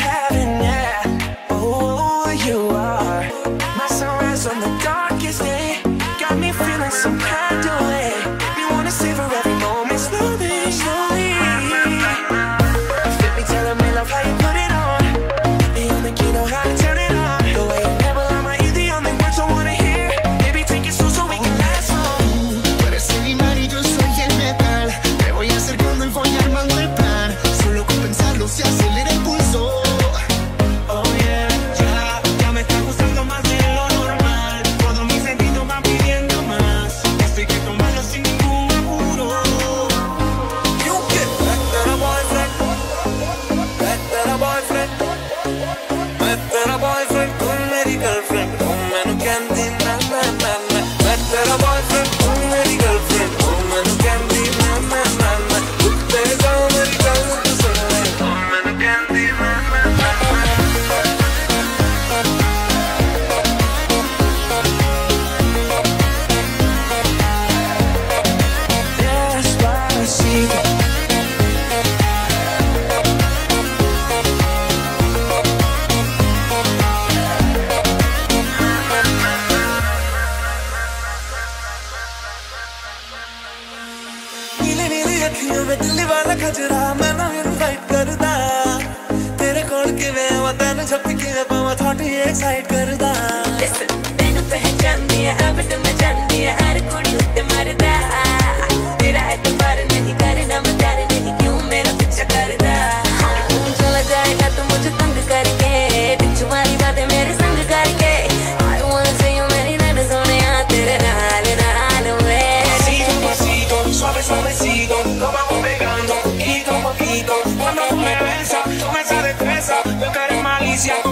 heaven, yeah. Oh, you are my sunrise on the darkest day. Got me feeling some kind of way. Make me wanna savor every moment slowly, slowly. Fit me, telling me love how you put it on. The only key know how to turn it on. The way you never on my ear, the only words I wanna hear. Baby, take it slow so we can last long. Tú eres el imán y yo soy el metal. Me voy acercando y voy armando el plan. Solo con pensarlo se acelera el pulso. Malicia.